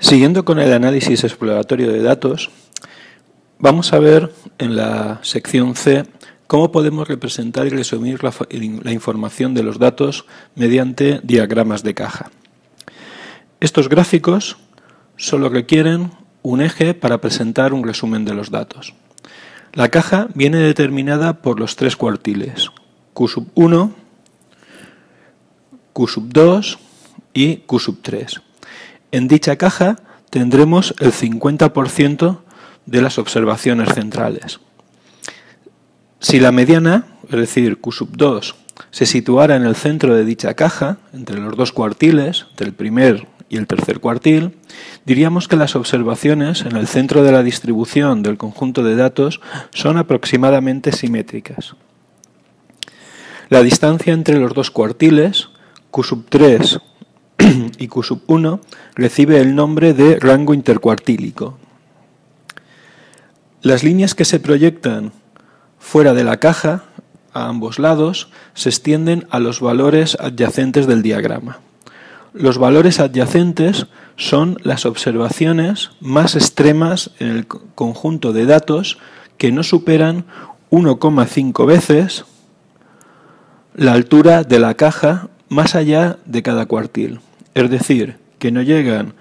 Siguiendo con el análisis exploratorio de datos, vamos a ver en la sección C cómo podemos representar y resumir la información de los datos mediante diagramas de caja. Estos gráficos solo requieren un eje para presentar un resumen de los datos. La caja viene determinada por los tres cuartiles, Q1, Q2 y Q3. En dicha caja tendremos el 50% de las observaciones centrales. Si la mediana, es decir, Q2, se situara en el centro de dicha caja, entre los dos cuartiles, entre el primer y el tercer cuartil, diríamos que las observaciones en el centro de la distribución del conjunto de datos son aproximadamente simétricas. La distancia entre los dos cuartiles, Q3 y Q1, recibe el nombre de rango intercuartílico. Las líneas que se proyectan fuera de la caja, a ambos lados, se extienden a los valores adyacentes del diagrama. Los valores adyacentes son las observaciones más extremas en el conjunto de datos que no superan 1,5 veces la altura de la caja más allá de cada cuartil. Es decir, que no llegan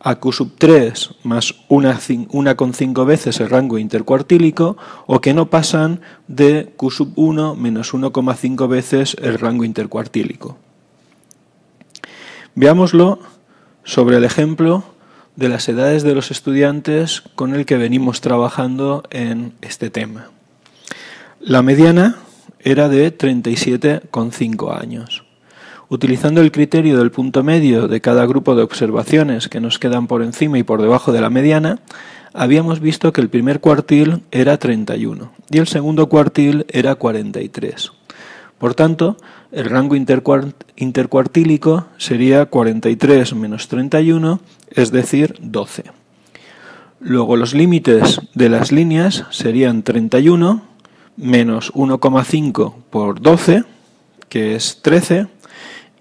a Q3 más 1,5 veces el rango intercuartílico o que no pasan de Q1 menos 1,5 veces el rango intercuartílico. Veámoslo sobre el ejemplo de las edades de los estudiantes con el que venimos trabajando en este tema. La mediana era de 37,5 años. Utilizando el criterio del punto medio de cada grupo de observaciones que nos quedan por encima y por debajo de la mediana, habíamos visto que el primer cuartil era 31 y el segundo cuartil era 43. Por tanto, el rango intercuartílico sería 43 menos 31, es decir, 12. Luego los límites de las líneas serían 31 menos 1,5 por 12, que es 13,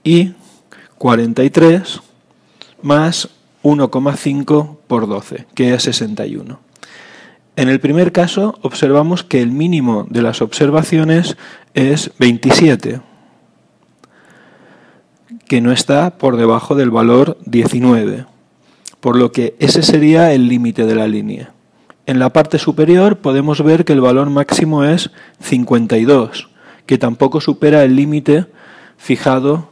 y 43 más 1,5 por 12, que es 61. En el primer caso observamos que el mínimo de las observaciones es 27, que no está por debajo del valor 19, por lo que ese sería el límite de la línea. En la parte superior podemos ver que el valor máximo es 52, que tampoco supera el límite fijado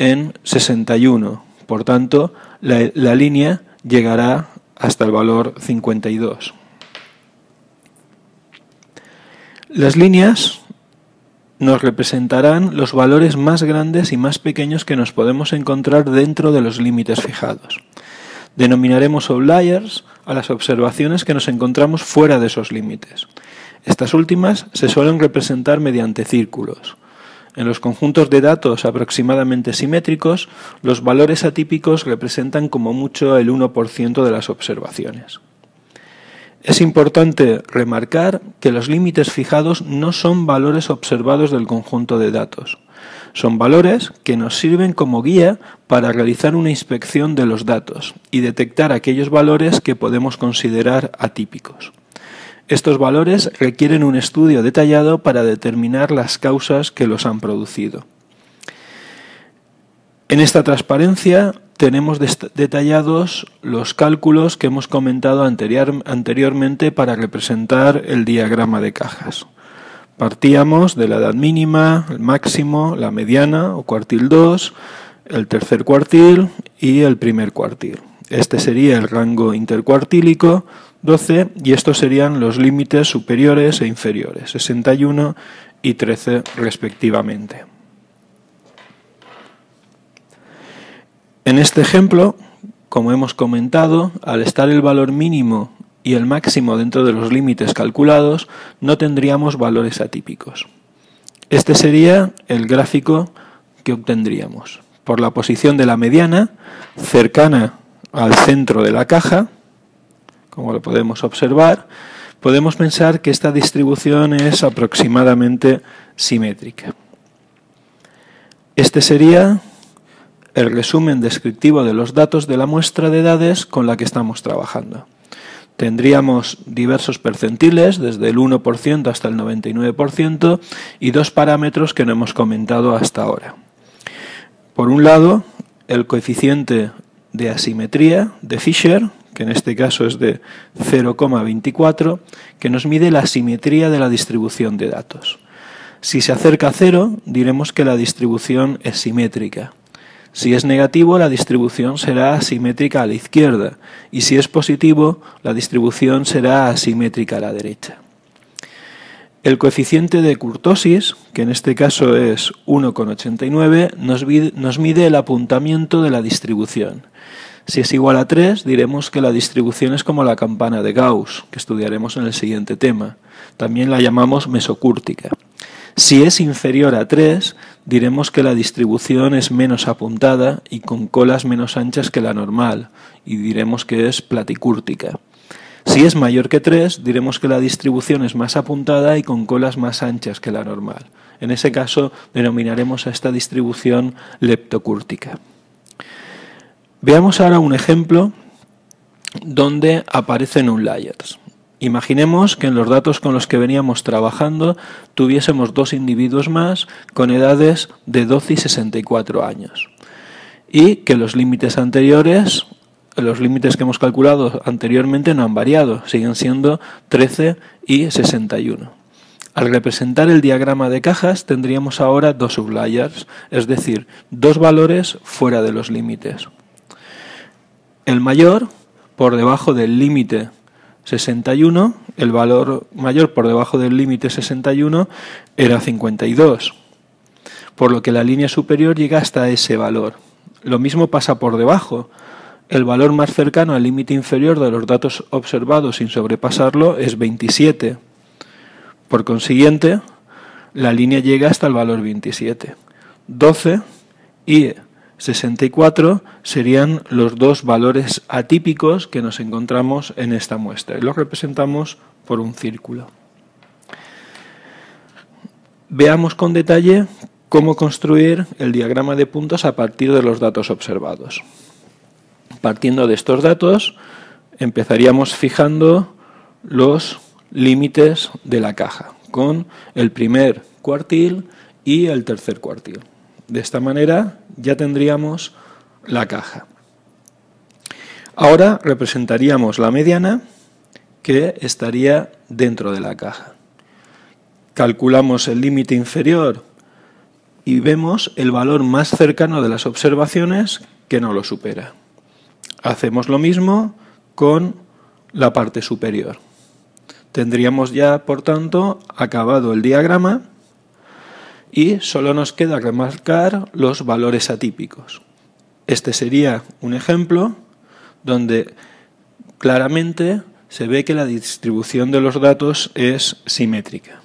en 61, por tanto la línea llegará hasta el valor 52. Las líneas nos representarán los valores más grandes y más pequeños que nos podemos encontrar dentro de los límites fijados. Denominaremos outliers a las observaciones que nos encontramos fuera de esos límites. Estas últimas se suelen representar mediante círculos. En los conjuntos de datos aproximadamente simétricos, los valores atípicos representan como mucho el 1% de las observaciones. Es importante remarcar que los límites fijados no son valores observados del conjunto de datos. Son valores que nos sirven como guía para realizar una inspección de los datos y detectar aquellos valores que podemos considerar atípicos. Estos valores requieren un estudio detallado para determinar las causas que los han producido. En esta transparencia tenemos detallados los cálculos que hemos comentado anteriormente para representar el diagrama de cajas. Partíamos de la edad mínima, el máximo, la mediana o cuartil 2, el tercer cuartil y el primer cuartil. Este sería el rango intercuartílico 12 y estos serían los límites superiores e inferiores, 61 y 13 respectivamente. En este ejemplo, como hemos comentado, al estar el valor mínimo y el máximo dentro de los límites calculados, no tendríamos valores atípicos. Este sería el gráfico que obtendríamos. Por la posición de la mediana, cercana al centro de la caja, como lo podemos observar, podemos pensar que esta distribución es aproximadamente simétrica. Este sería el resumen descriptivo de los datos de la muestra de edades con la que estamos trabajando. Tendríamos diversos percentiles, desde el 1% hasta el 99%, y dos parámetros que no hemos comentado hasta ahora. Por un lado, el coeficiente de asimetría de Fisher, que en este caso es de 0,24, que nos mide la asimetría de la distribución de datos. Si se acerca a 0, diremos que la distribución es simétrica. Si es negativo, la distribución será asimétrica a la izquierda, y si es positivo, la distribución será asimétrica a la derecha. El coeficiente de kurtosis, que en este caso es 1,89, nos mide el apuntamiento de la distribución. Si es igual a 3, diremos que la distribución es como la campana de Gauss, que estudiaremos en el siguiente tema. También la llamamos mesocúrtica. Si es inferior a 3, diremos que la distribución es menos apuntada y con colas menos anchas que la normal, y diremos que es platicúrtica. Si es mayor que 3, diremos que la distribución es más apuntada y con colas más anchas que la normal. En ese caso, denominaremos a esta distribución leptocúrtica. Veamos ahora un ejemplo donde aparecen outliers. Imaginemos que en los datos con los que veníamos trabajando tuviésemos dos individuos más con edades de 12 y 64 años y que los límites anteriores... Los límites que hemos calculado anteriormente no han variado, siguen siendo 13 y 61. Al representar el diagrama de cajas tendríamos ahora dos outliers, es decir, dos valores fuera de los límites. El mayor por debajo del límite 61, el valor mayor por debajo del límite 61 era 52, por lo que la línea superior llega hasta ese valor. Lo mismo pasa por debajo. El valor más cercano al límite inferior de los datos observados sin sobrepasarlo es 27. Por consiguiente, la línea llega hasta el valor 27. 12 y 64 serían los dos valores atípicos que nos encontramos en esta muestra y los representamos por un círculo. Veamos con detalle cómo construir el diagrama de puntos a partir de los datos observados. Partiendo de estos datos, empezaríamos fijando los límites de la caja con el primer cuartil y el tercer cuartil. De esta manera ya tendríamos la caja. Ahora representaríamos la mediana que estaría dentro de la caja. Calculamos el límite inferior y vemos el valor más cercano de las observaciones que no lo supera. Hacemos lo mismo con la parte superior. Tendríamos ya, por tanto, acabado el diagrama y solo nos queda remarcar los valores atípicos. Este sería un ejemplo donde claramente se ve que la distribución de los datos es simétrica.